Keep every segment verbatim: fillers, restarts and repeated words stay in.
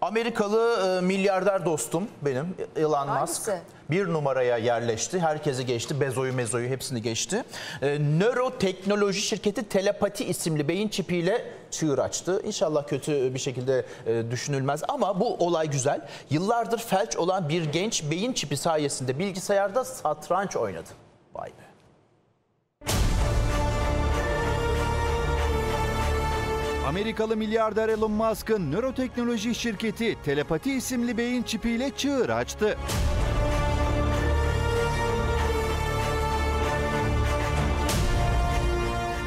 Amerikalı e, milyarder dostum benim Elon Hangisi? Musk bir numaraya yerleşti. Herkesi geçti. Bezo'yu mezo'yu hepsini geçti. E, nöroteknoloji şirketi Telepati isimli beyin çipiyle çığır açtı. İnşallah kötü bir şekilde e, düşünülmez ama bu olay güzel. Yıllardır felç olan bir genç beyin çipi sayesinde bilgisayarda satranç oynadı. Vay be. Amerikalı milyarder Elon Musk'ın nöroteknoloji şirketi Telepati isimli beyin çipiyle çığır açtı.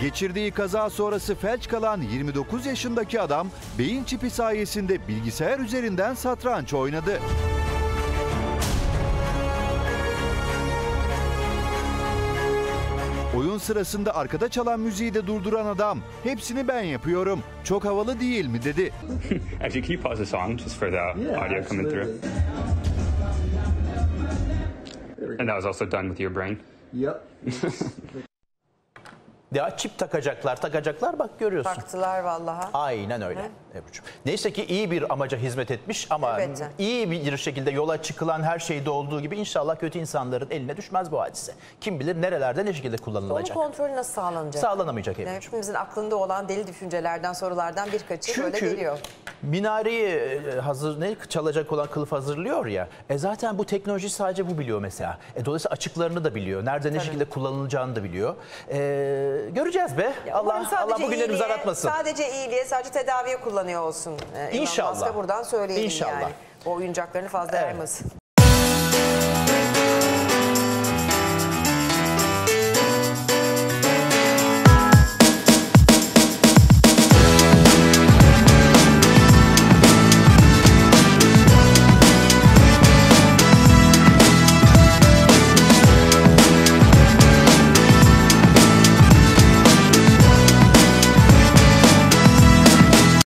Geçirdiği kaza sonrası felç kalan yirmi dokuz yaşındaki adam beyin çipi sayesinde bilgisayar üzerinden satranç oynadı. Oyun sırasında arkada çalan müziği de durduran adam, "Hepsini ben yapıyorum. Çok havalı değil mi?" dedi. Actually, can you pause the song just for the yeah, audio coming through? And that was also done with your brain. Yep. Ya çip takacaklar, takacaklar bak görüyorsun. Taktılar vallahi. Aynen öyle. Ebru'cum. Neyse ki iyi bir amaca hizmet etmiş ama evet, iyi bir şekilde yola çıkılan her şeyde olduğu gibi inşallah kötü insanların eline düşmez bu hadise. Kim bilir nerelerde ne şekilde kullanılacak. Onun kontrolü nasıl sağlanacak? Sağlanamayacak Ebru'cum. Yani hepimizin aklında olan deli düşüncelerden, sorulardan birkaçı Çünkü böyle geliyor. Çünkü minareyi hazır, ne, çalacak olan kılıf hazırlıyor ya. E zaten bu teknoloji sadece bu biliyor mesela. E dolayısıyla açıklarını da biliyor. Nerede ne Tabii. şekilde kullanılacağını da biliyor. Eee... Göreceğiz be. Ya, Allah Allah bugünlerimizi aratmasın. Sadece iyiliğe, sadece tedaviye kullanıyor olsun. Ee, İnşallah. Elon Musk'a buradan söyleyeyim İnşallah. Yani. O oyuncaklarını fazla evet. ayırmasın.